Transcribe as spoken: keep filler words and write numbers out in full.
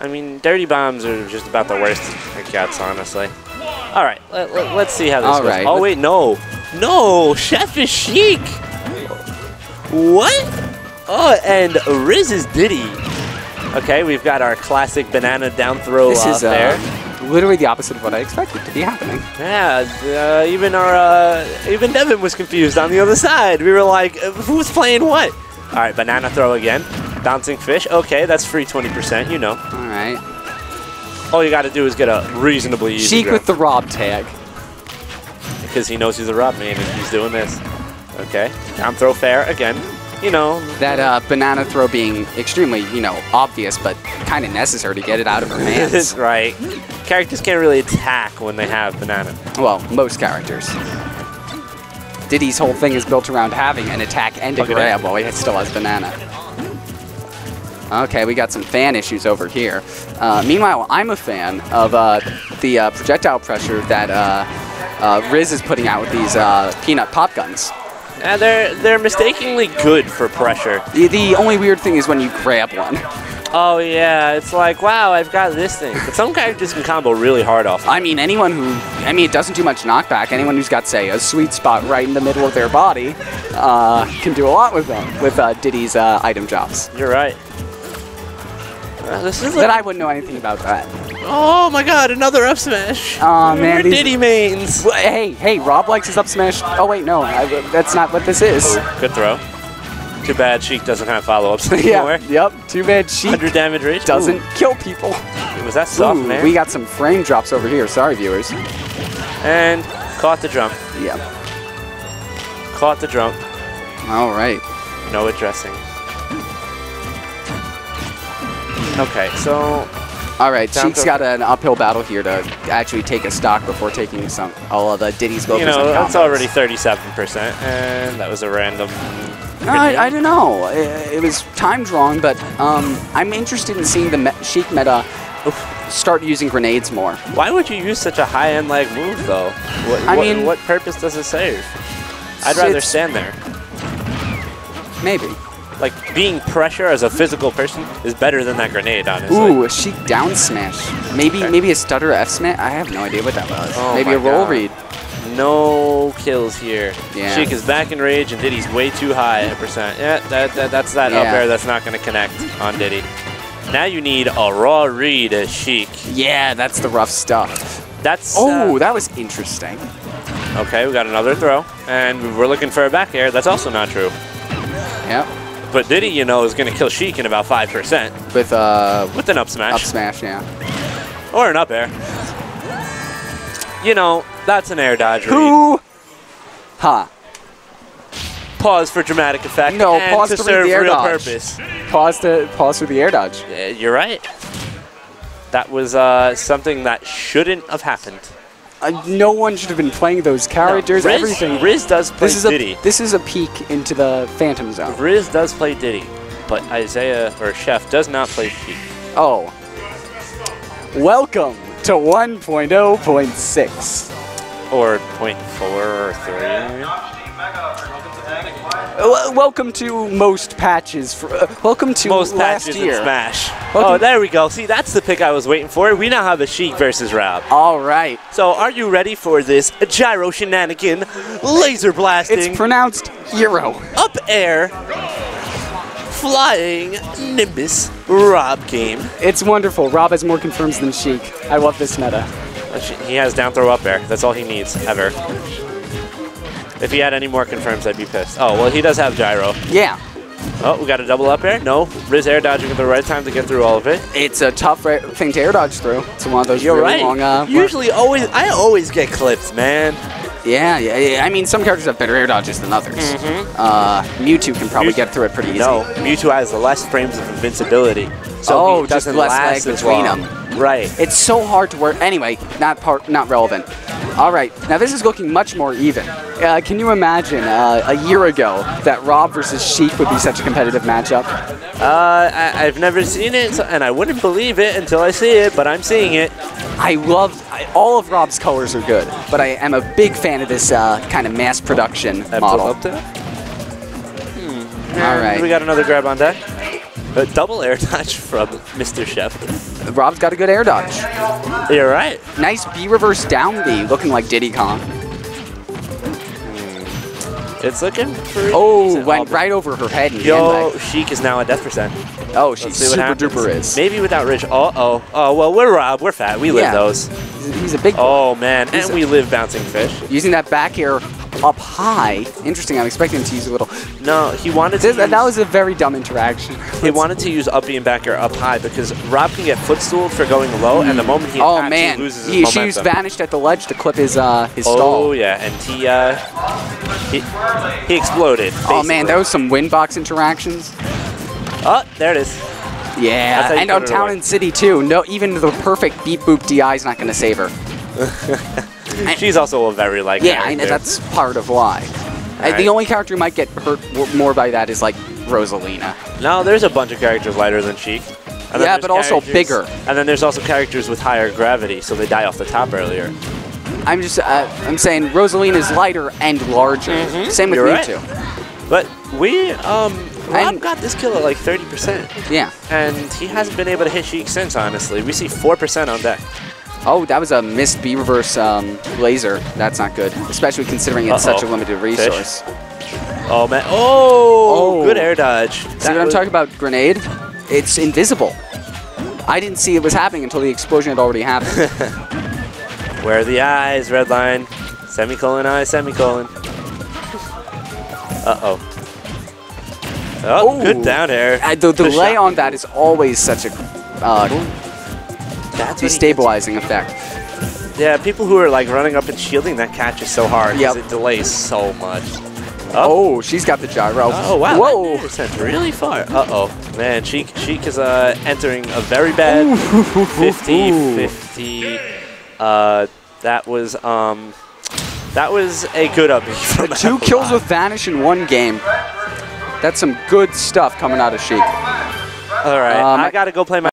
I mean, dirty bombs are just about the worst kickouts, honestly. All right, let, let, let's see how this All goes. Right. Oh, wait, no. No, Chef is Sheik. What? Oh, and Riz is Diddy. Okay, we've got our classic banana down throw this off is, uh, there. Literally the opposite of what I expected to be happening. Yeah, uh, even our uh, even Devin was confused on the other side. We were like, who's playing what? All right, banana throw again. Bouncing fish. Okay, that's free twenty percent, you know. All right. All you got to do is get a reasonably easy Sheik grip with the Rob tag. Because he knows he's a Rob man and he's doing this. Okay, down throw fair again. You know. That uh, banana throw being extremely, you know, obvious, but kind of necessary to get it out of her hands. Right. Characters can't really attack when they have banana. Well, most characters. Diddy's whole thing is built around having an attack and a grab while he still has banana. Okay, we got some fan issues over here. Uh, meanwhile, I'm a fan of uh, the uh, projectile pressure that uh, uh, Riz is putting out with these uh, peanut pop guns. Yeah, they're they're mistakenly good for pressure. The, the only weird thing is when you grab one. Oh yeah, it's like, wow, I've got this thing. But some characters can combo really hard off. I mean, anyone who, I mean, it doesn't do much knockback. Anyone who's got, say, a sweet spot right in the middle of their body uh, can do a lot with them, with uh, Diddy's uh, item drops. You're right. Uh, this is that I wouldn't know anything about that. Oh my god, another up smash. Oh man. We're these Diddy mains. Hey, hey, Rob likes his up smash. Oh wait, no, I, that's not what this is. Good throw. Too bad Sheik doesn't have follow-ups anymore. Yeah, yep, too bad Sheik one hundred damage reach. Doesn't Ooh. Kill people. Was that soft, Ooh, man? We got some frame drops over here, sorry viewers. And caught the jump. Yep. Caught the jump. All right. No addressing. Okay, so... Alright, Sheik's got an uphill battle here to actually take a stock before taking some all of the Diddy's go for some combos. You know, that's already thirty-seven percent, and that was a random... No, I, I don't know. It, it was timed wrong, but um, I'm interested in seeing the me Sheik meta start using grenades more. Why would you use such a high-end lag move, though? What, I what, mean... What purpose does it serve? I'd rather stand there. Maybe. Like, being pressure as a physical person is better than that grenade, honestly. Ooh, a Sheik down smash. Maybe okay. maybe a stutter F smash? I have no idea what that was. Oh maybe a roll God. read. No kills here. Yeah. Sheik is back in rage, and Diddy's way too high at percent. Yeah, that, that, that's that yeah. up air that's not going to connect on Diddy. Now you need a raw read as Sheik. Yeah, that's the rough stuff. That's. Oh, uh, that was interesting. Okay, we got another throw, and we're looking for a back air. That's also not true. Yep. But Diddy, you know, is going to kill Sheik in about five percent. With uh, with an up smash. Up smash, yeah. Or an up air. You know, that's an air dodge read. Who? Huh. Pause for dramatic effect. No, and pause to serve the air real dodge. purpose. Pause, to, pause for the air dodge. Yeah, you're right. That was uh, something that shouldn't have happened. Uh, no one should have been playing those characters. No, Riz, everything. Riz does play this is Diddy. A, this is a peek into the Phantom Zone. Riz does play Diddy, but Isaiah or Chef does not play Sheik. Oh. Welcome to one point oh point six. Or point four or three. Well, welcome to most patches. For, uh, welcome to most last patches year. In Smash. Welcome. Oh, there we go. See, that's the pick I was waiting for. We now have a Sheik versus Rob. All right. So, are you ready for this gyro shenanigan, laser blasting? It's pronounced gyro. Up air, flying Nimbus Rob game. It's wonderful. Rob has more confirms than Sheik. I love this meta. He has down throw up air. That's all he needs ever. If he had any more confirms, I'd be pissed. Oh, well, he does have gyro. Yeah. Oh, we got a double up air? No. Riz air dodging at the right time to get through all of it. It's a tough thing to air dodge through. It's one of those You're really right. long... Uh, Usually, always, I always get clips, man. Yeah, yeah, yeah. I mean, some characters have better air dodges than others. Mm-hmm. uh, Mewtwo can probably Mewtwo, get through it pretty easy. No, Mewtwo has the less frames of invincibility. So oh, he doesn't just less last lag between well. them. Right. It's so hard to work. Anyway, not part, not relevant. All right, now this is looking much more even. Uh, can you imagine uh, a year ago that Rob versus Sheik would be such a competitive matchup? Uh, I I've never seen it, so, and I wouldn't believe it until I see it, but I'm seeing it. I love, I, all of Rob's colors are good, but I am a big fan of this uh, kind of mass production model. Hmm. All right. We got another grab on deck. A double air dodge from Mister Chef. Rob's got a good air dodge. You're right. Nice B-reverse down B, looking like Diddy Kong. It's looking pretty Oh, decent. went oh, right over her head. And yo, Sheik is now at death percent. Oh, she's super duper is. Maybe without Ridge. Uh-oh. Oh, well, we're Rob. We're fat. We live yeah. those. He's a big boy. Oh, man. He's and we live bouncing fish. Using that back air up high. Interesting. I'm expecting him to use a little. No, he wanted this, to use, that was a very dumb interaction. He wanted to use up B and back air up high because Rob can get footstooled for going low, mm. and the moment he oh, man. He loses his he, momentum. She used vanished at the ledge to clip his, uh, his oh, stall. Oh, yeah. And he... Uh, He, he exploded. Basically. Oh man, that was some windbox interactions. Oh, there it is. Yeah, and on Town and City too. No, even the perfect beep boop D I is not going to save her. She's also a very like. Yeah, I know, that's part of why. Right. The only character who might get hurt more by that is like Rosalina. No, there's a bunch of characters lighter than Sheik. And yeah, but also bigger. And then there's also characters with higher gravity, so they die off the top earlier. I'm just, uh, I'm saying Rosalina's lighter and larger. Mm-hmm. Same with Mewtwo. Right. But we, um, Rob and got this kill at like thirty percent. Yeah. And he hasn't been able to hit Sheik since, honestly. We see four percent on deck. Oh, that was a missed B-reverse um, laser. That's not good, especially considering it's uh-oh. such a limited resource. Fish. Oh, man. Oh, oh, good air dodge. See that what I'm talking about? Grenade? It's invisible. I didn't see it was happening until the explosion had already happened. Where are the eyes, red line? Semicolon, eye, semicolon. Uh-oh. Oh, Ooh. good down air. Uh, the delay on that is always such a uh, That's destabilizing effect. Yeah, people who are like running up and shielding, that catch is so hard because yep. it delays so much. Oh. oh, she's got the gyro. Oh, wow. Whoa. That sent really far. Uh-oh. Man, Sheik, Sheik is uh, entering a very bad fifty fifty. Uh, that was um, that was a good up. Two kills with vanish in one game. That's some good stuff coming out of Sheik. All right, um, I gotta go play my.